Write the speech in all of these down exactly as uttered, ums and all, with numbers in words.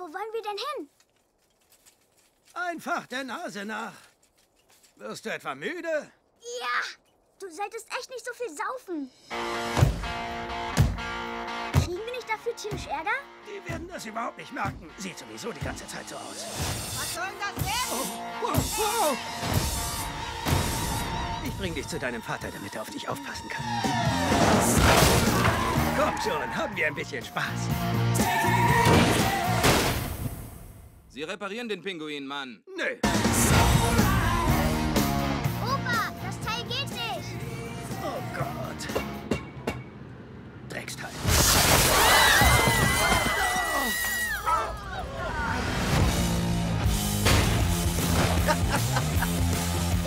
Wo wollen wir denn hin? Einfach der Nase nach. Wirst du etwa müde? Ja, du solltest echt nicht so viel saufen. Kriegen wir nicht dafür tierisch Ärger? Die werden das überhaupt nicht merken. Sieht sowieso die ganze Zeit so aus. Was soll das werden? Oh, wow, wow. Ich bring dich zu deinem Vater, damit er auf dich aufpassen kann. Komm schon, haben wir ein bisschen Spaß. Sie reparieren den Pinguin, Mann. Nö. Opa, das Teil geht nicht. Oh Gott. Drecksteil.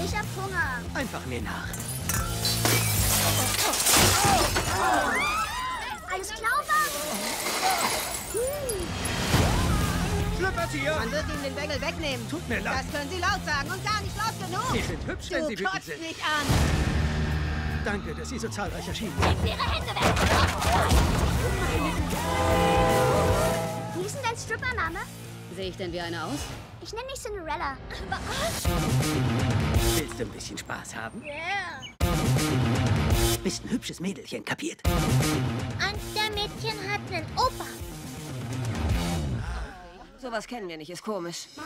Ich hab Hunger. Einfach mir nach. Alles klar, Opa? Hm. Man wird Ihnen den Bengel wegnehmen. Tut mir leid. Das können Sie laut sagen und gar nicht laut genug. Sie sind hübsch, wenn Sie wütend sind. Du kotzt mich an. Danke, dass Sie so zahlreich erschienen. Nehmt Ihre Hände weg! Wie ist denn dein Strippername? Sehe ich denn wie eine aus? Ich nenne mich Cinderella. Was? Willst du ein bisschen Spaß haben? Ja. Yeah. Bist ein hübsches Mädelchen, kapiert? Eins der Mädchen hat einen Opa. Sowas kennen wir nicht, ist komisch. Oh.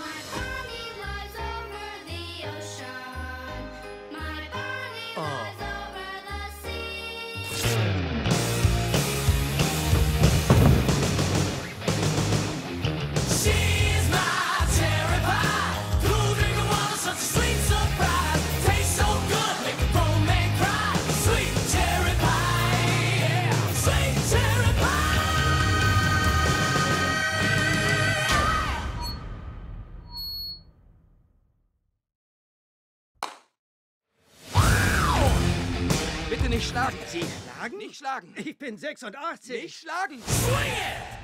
Nicht schlagen. Sie schlagen? Nicht schlagen. Ich bin sechsundachtzig. Nicht schlagen. Swing it!